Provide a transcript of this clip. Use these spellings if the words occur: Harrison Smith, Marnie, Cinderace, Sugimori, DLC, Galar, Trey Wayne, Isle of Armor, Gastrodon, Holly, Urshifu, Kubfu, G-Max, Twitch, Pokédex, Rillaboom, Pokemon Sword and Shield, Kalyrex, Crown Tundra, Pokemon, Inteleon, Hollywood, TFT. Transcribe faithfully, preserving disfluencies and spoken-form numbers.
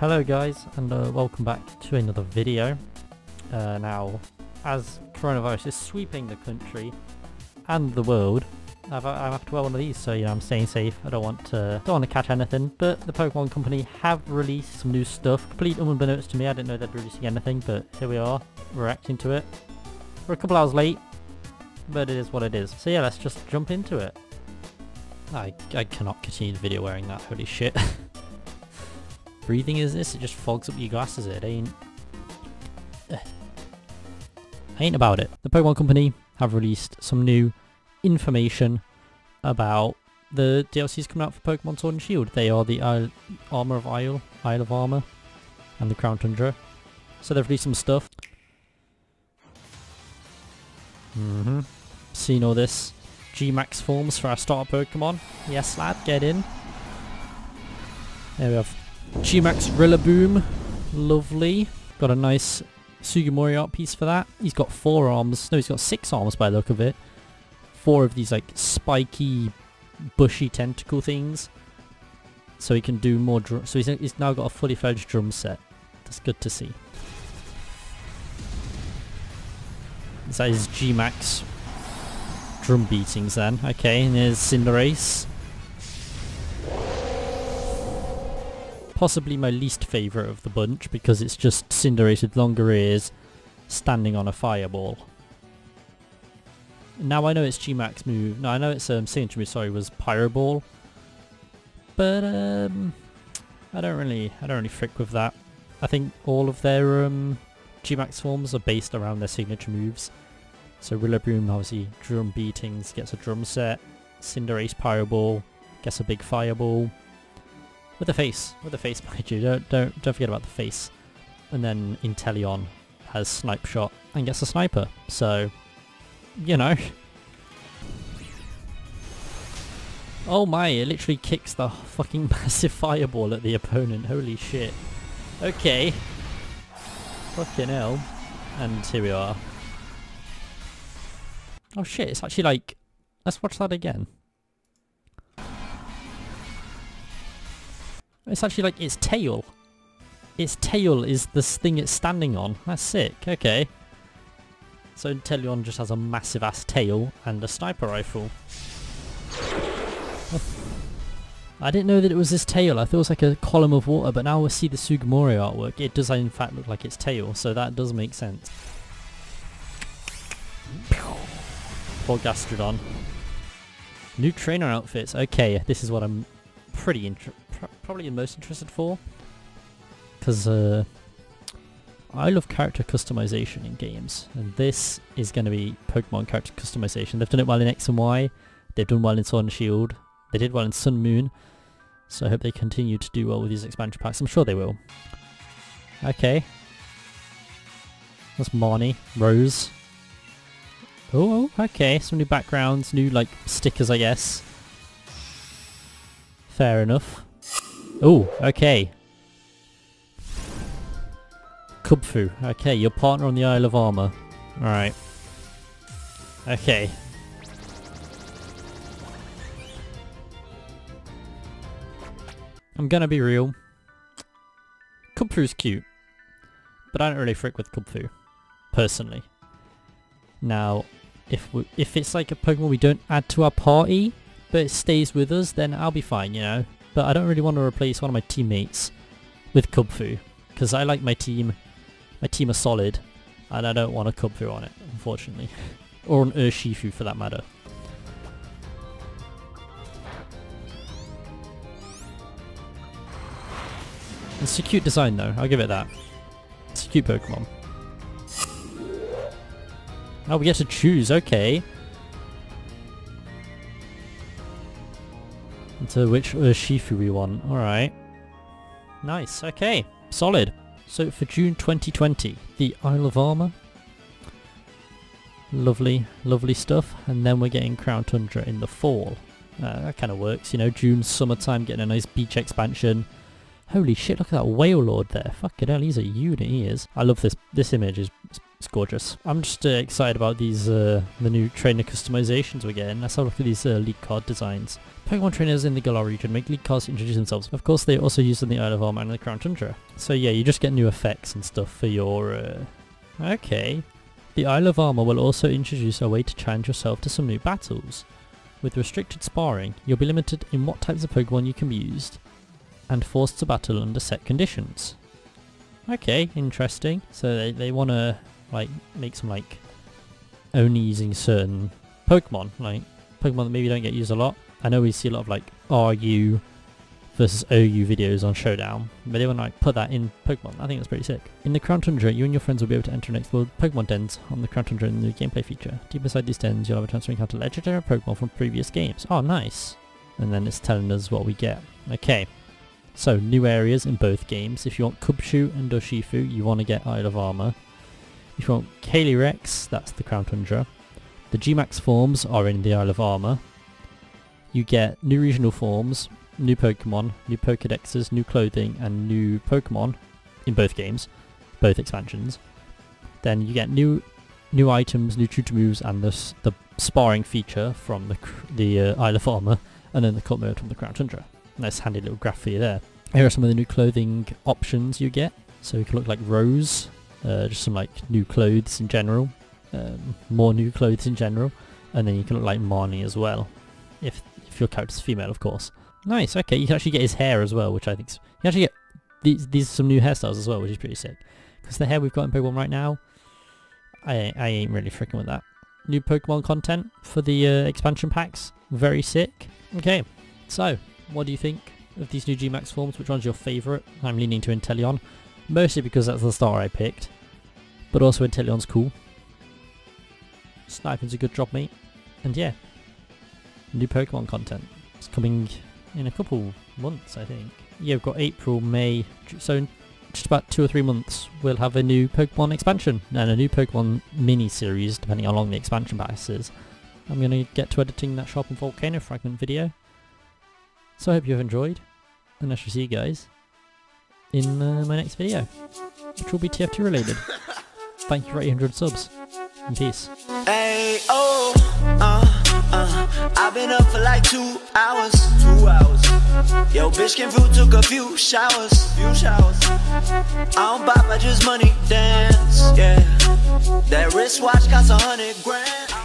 Hello guys, and uh, welcome back to another video. Uh, now, as coronavirus is sweeping the country and the world, I've, I have to wear one of these, so you know I'm staying safe. I don't want to don't want to catch anything. But the Pokemon Company have released some new stuff, complete unbeknownst to me. I didn't know they'd be releasing anything, but here we are, reacting to it. We're a couple hours late, but it is what it is. So yeah, let's just jump into it. I I cannot continue the video wearing that. Holy shit. Breathing is this, it just fogs up your glasses. It ain't I ain't about it. The Pokemon Company have released some new information about the D L Cs coming out for Pokemon Sword and Shield. They are the Isle Armor of Isle, Isle of Armor, and the Crown Tundra. So they've released some stuff. Mm-hmm. Seen all this. G-Max forms for our starter Pokemon. Yes lad, get in. There we have G-Max Rillaboom, lovely. Got a nice Sugimori art piece for that. He's got four arms. No, he's got six arms by the look of it. Four of these like spiky, bushy tentacle things. So he can do more drum. So he's, he's now got a fully fledged drum set. That's good to see. So that is G-Max drum beatings then. Okay, and there's Cinderace. Possibly my least favourite of the bunch, because it's just Cinderace with longer ears standing on a fireball. Now I know it's G-Max move, no I know it's um, signature move, sorry, was Pyroball. But um, I don't really, I don't really frick with that. I think all of their um, G-Max forms are based around their signature moves. So Rillaboom obviously drum beatings, gets a drum set, Cinderace Pyroball, gets a big fireball. With the face, with the face, mind you, don't, don't, don't forget about the face. And then Inteleon has Snipe Shot and gets a Sniper, so, you know. Oh my, it literally kicks the fucking massive fireball at the opponent, holy shit. Okay. Fucking hell. And here we are. Oh shit, it's actually like, let's watch that again. It's actually like its tail. Its tail is this thing it's standing on. That's sick. Okay. So Inteleon just has a massive ass tail and a sniper rifle. I didn't know that it was this tail. I thought it was like a column of water, but now we see the Sugimori artwork. It does in fact look like its tail, so that does make sense. Poor Gastrodon. New trainer outfits. Okay, this is what I'm pretty interested. Probably the most interested for, because uh, I love character customization in games, and this is going to be Pokemon character customization. They've done it well in X and Y, they've done well in Sword and Shield, they did well in Sun and Moon, so I hope they continue to do well with these expansion packs. I'm sure they will. Okay, that's Marnie, Rose. Oh, okay, some new backgrounds, new like stickers, I guess. Fair enough. Oh, okay. Kubfu. Okay, your partner on the Isle of Armor. Alright. Okay. I'm gonna be real. Kubfu's cute. But I don't really frick with Kubfu. Personally. Now, if we, if it's like a Pokemon we don't add to our party, but it stays with us, then I'll be fine, you know? But I don't really want to replace one of my teammates with Kubfu, because I like my team. My team are solid, and I don't want a Kubfu on it, unfortunately. Or an Urshifu, for that matter. It's a cute design, though. I'll give it that. It's a cute Pokemon. Oh, we get to choose. Okay. To which Urshifu we want. Alright. Nice. Okay. Solid. So for June twenty twenty, the Isle of Armor. Lovely, lovely stuff. And then we're getting Crown Tundra in the fall. Uh, that kind of works, you know. June, summertime, getting a nice beach expansion. Holy shit, look at that whale lord there. Fucking hell, he's a unit, he is. I love this. This image is it's gorgeous. I'm just uh, excited about these, uh, the new trainer customizations we're getting. Let's have a look at these uh, lead card designs. Pokemon trainers in the Galar you can make league cards to introduce themselves. Of course they also use in the Isle of Armor and the Crown Tundra. So yeah, you just get new effects and stuff for your... Uh... Okay. The Isle of Armor will also introduce a way to challenge yourself to some new battles. With restricted sparring, you'll be limited in what types of Pokemon you can be used and forced to battle under set conditions. Okay, interesting. So they, they want to like make some like only using certain Pokemon, like Pokemon that maybe don't get used a lot. I know we see a lot of like R U versus O U videos on Showdown, but they want to like put that in Pokemon. I think that's pretty sick. In the Crown Tundra, you and your friends will be able to enter and explore Pokemon dens on the Crown Tundra in the new gameplay feature. Deep inside these dens, you'll have a chance to encounter legendary Pokemon from previous games. Oh, nice. And then it's telling us what we get. Okay. So, new areas in both games. If you want Kubfu and Urshifu, you want to get Isle of Armor. If you want Kalyrex, that's the Crown Tundra. The G-Max forms are in the Isle of Armor. You get new regional forms, new Pokemon, new Pokédexes, new clothing and new Pokemon in both games, both expansions. Then you get new new items, new tutor moves and the, the sparring feature from the, the uh, Isle of Armor, and then the cut mode from the Crown Tundra. Nice handy little graph for you there. Here are some of the new clothing options you get. So you can look like Rose, uh, just some like new clothes in general, um, more new clothes in general, and then you can look like Marnie as well, if if your character's female, of course. Nice. Okay, you can actually get his hair as well, which I think's you can actually get these these are some new hairstyles as well, which is pretty sick. Because the hair we've got in Pokemon right now, I I ain't really freaking with that. New Pokemon content for the uh, expansion packs, very sick. Okay, so. What do you think of these new G-Max forms? Which one's your favourite? I'm leaning to Inteleon, mostly because that's the star I picked, but also Inteleon's cool. Sniping's a good job, mate. And yeah, new Pokemon content. It's coming in a couple months, I think. Yeah, we've got April, May, so in just about two or three months we'll have a new Pokemon expansion and a new Pokemon mini-series, depending on how long the expansion pass is. I'm going to get to editing that Sharpened Volcano Fragment video. So I hope you've enjoyed, and I shall see you guys in uh, my next video, which will be T F T related. Thank you for eight hundred subs, and peace. Hey, oh, uh, uh, I've been up for like two hours, two hours. Yo, bitch came through, took a few showers, few showers. I don't bop, I just money dance, yeah. That wristwatch costs a hundred grand.